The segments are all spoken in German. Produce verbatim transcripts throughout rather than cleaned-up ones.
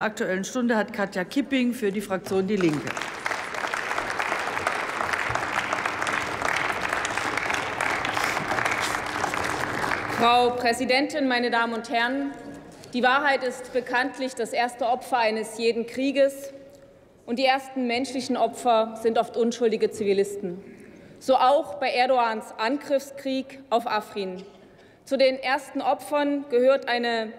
Aktuellen Stunde hat Katja Kipping für die Fraktion DIE LINKE. Frau Präsidentin, meine Damen und Herren! Die Wahrheit ist bekanntlich das erste Opfer eines jeden Krieges, und die ersten menschlichen Opfer sind oft unschuldige Zivilisten. So auch bei Erdogans Angriffskrieg auf Afrin. Zu den ersten Opfern gehört eine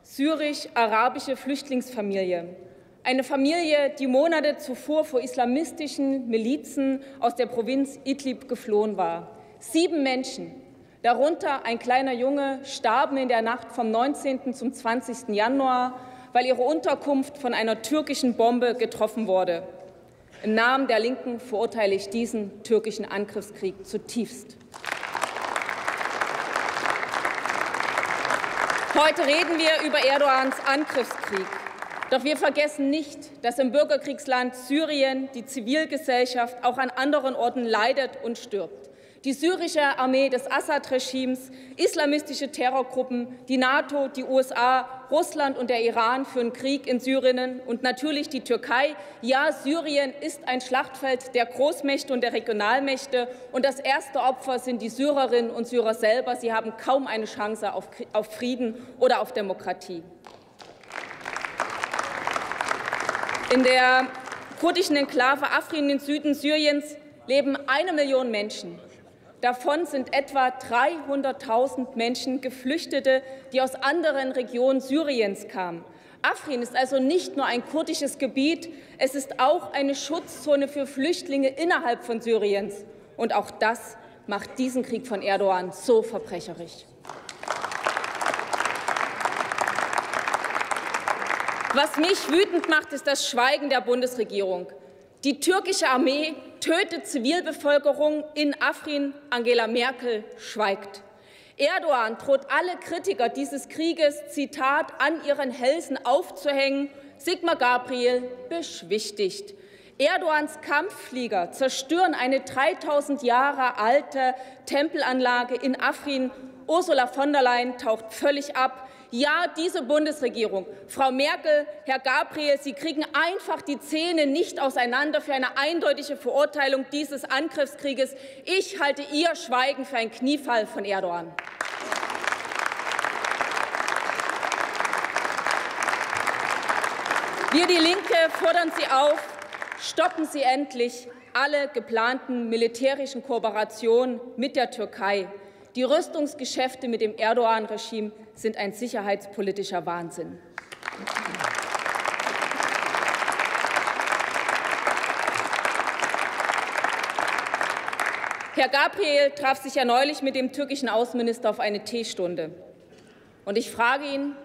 syrisch-arabische Flüchtlingsfamilie. Eine Familie, die Monate zuvor vor islamistischen Milizen aus der Provinz Idlib geflohen war. Sieben Menschen, darunter ein kleiner Junge, starben in der Nacht vom neunzehnten zum zwanzigsten Januar, weil ihre Unterkunft von einer türkischen Bombe getroffen wurde. Im Namen der Linken verurteile ich diesen türkischen Angriffskrieg zutiefst. Heute reden wir über Erdogans Angriffskrieg. Doch wir vergessen nicht, dass im Bürgerkriegsland Syrien die Zivilgesellschaft auch an anderen Orten leidet und stirbt. Die syrische Armee des Assad-Regimes, islamistische Terrorgruppen, die NATO, die U S A, Russland und der Iran führen Krieg in Syrien und natürlich die Türkei. Ja, Syrien ist ein Schlachtfeld der Großmächte und der Regionalmächte, und das erste Opfer sind die Syrerinnen und Syrer selber. Sie haben kaum eine Chance auf Frieden oder auf Demokratie. In der kurdischen Enklave Afrin im Süden Syriens leben eine Million Menschen. Davon sind etwa dreihunderttausend Menschen Geflüchtete, die aus anderen Regionen Syriens kamen. Afrin ist also nicht nur ein kurdisches Gebiet, es ist auch eine Schutzzone für Flüchtlinge innerhalb von Syriens. Und auch das macht diesen Krieg von Erdogan so verbrecherisch. Was mich wütend macht, ist das Schweigen der Bundesregierung. Die türkische Armee tötet Zivilbevölkerung in Afrin. Angela Merkel schweigt. Erdogan droht alle Kritiker dieses Krieges, Zitat, an ihren Hälsen aufzuhängen. Sigmar Gabriel beschwichtigt. Erdogans Kampfflieger zerstören eine dreitausend Jahre alte Tempelanlage in Afrin. Ursula von der Leyen taucht völlig ab. Ja, diese Bundesregierung, Frau Merkel, Herr Gabriel, Sie kriegen einfach die Zähne nicht auseinander für eine eindeutige Verurteilung dieses Angriffskrieges. Ich halte Ihr Schweigen für einen Kniefall von Erdogan. Wir, die Linke, fordern Sie auf, stoppen Sie endlich alle geplanten militärischen Kooperationen mit der Türkei. Die Rüstungsgeschäfte mit dem Erdogan-Regime sind ein sicherheitspolitischer Wahnsinn. Herr Gabriel traf sich ja neulich mit dem türkischen Außenminister auf eine Teestunde. Und ich frage ihn,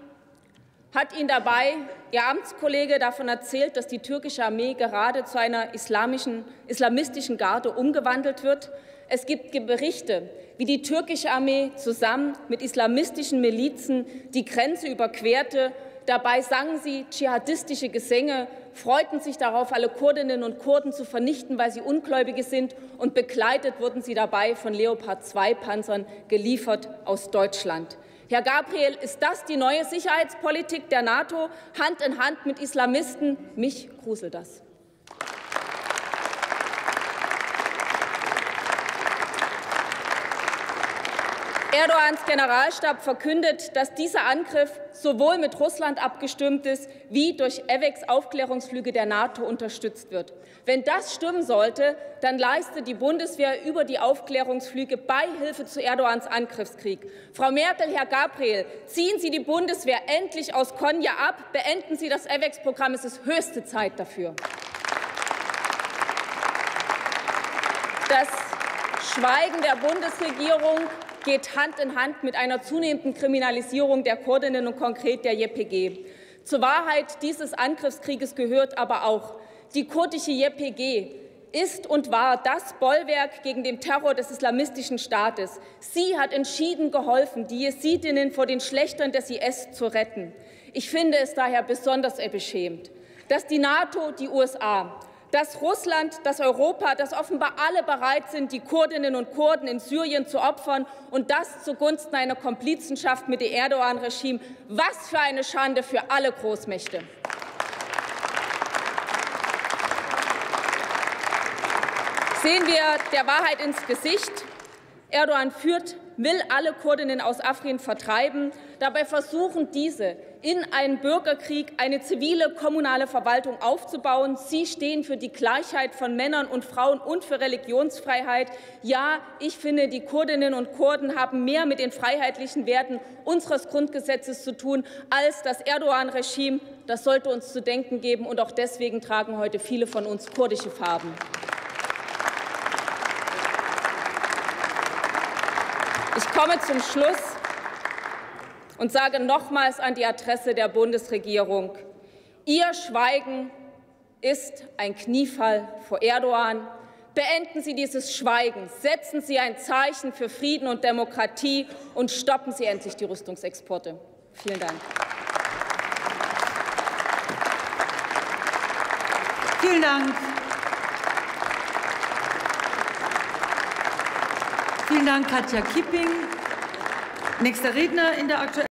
hat Ihnen dabei Ihr Amtskollege davon erzählt, dass die türkische Armee gerade zu einer islamischen, islamistischen Garde umgewandelt wird? Es gibt Berichte, wie die türkische Armee zusammen mit islamistischen Milizen die Grenze überquerte. Dabei sangen sie dschihadistische Gesänge, freuten sich darauf, alle Kurdinnen und Kurden zu vernichten, weil sie Ungläubige sind, und begleitet wurden sie dabei von Leopard zwei Panzern, geliefert aus Deutschland. Herr Gabriel, ist das die neue Sicherheitspolitik der NATO, Hand in Hand mit Islamisten? Mich gruselt das. Erdogans Generalstab verkündet, dass dieser Angriff sowohl mit Russland abgestimmt ist, wie durch AWACS-Aufklärungsflüge der NATO unterstützt wird. Wenn das stimmen sollte, dann leistet die Bundeswehr über die Aufklärungsflüge Beihilfe zu Erdogans Angriffskrieg. Frau Merkel, Herr Gabriel, ziehen Sie die Bundeswehr endlich aus Konya ab, beenden Sie das AWACS-Programm, es ist höchste Zeit dafür. Das Schweigen der Bundesregierung geht Hand in Hand mit einer zunehmenden Kriminalisierung der Kurdinnen und konkret der Y P G. Zur Wahrheit dieses Angriffskrieges gehört aber auch, die kurdische Y P G ist und war das Bollwerk gegen den Terror des islamistischen Staates. Sie hat entschieden geholfen, die Jesidinnen vor den Schlächtern des I S zu retten. Ich finde es daher besonders beschämend, dass die NATO, die U S A, dass Russland, dass Europa, dass offenbar alle bereit sind, die Kurdinnen und Kurden in Syrien zu opfern, und das zugunsten einer Komplizenschaft mit dem Erdogan-Regime. Was für eine Schande für alle Großmächte! sehen wir der Wahrheit ins Gesicht. Erdoğan führt, will alle Kurdinnen aus Afrin vertreiben. Dabei versuchen diese, in einen Bürgerkrieg eine zivile kommunale Verwaltung aufzubauen. Sie stehen für die Gleichheit von Männern und Frauen und für Religionsfreiheit. Ja, ich finde, die Kurdinnen und Kurden haben mehr mit den freiheitlichen Werten unseres Grundgesetzes zu tun als das Erdogan-Regime. Das sollte uns zu denken geben, und auch deswegen tragen heute viele von uns kurdische Farben. Ich komme zum Schluss und sage nochmals an die Adresse der Bundesregierung: Ihr Schweigen ist ein Kniefall vor Erdogan. Beenden Sie dieses Schweigen, setzen Sie ein Zeichen für Frieden und Demokratie und stoppen Sie endlich die Rüstungsexporte. Vielen Dank. Vielen Dank. Vielen Dank, Katja Kipping. Nächster Redner in der aktuellen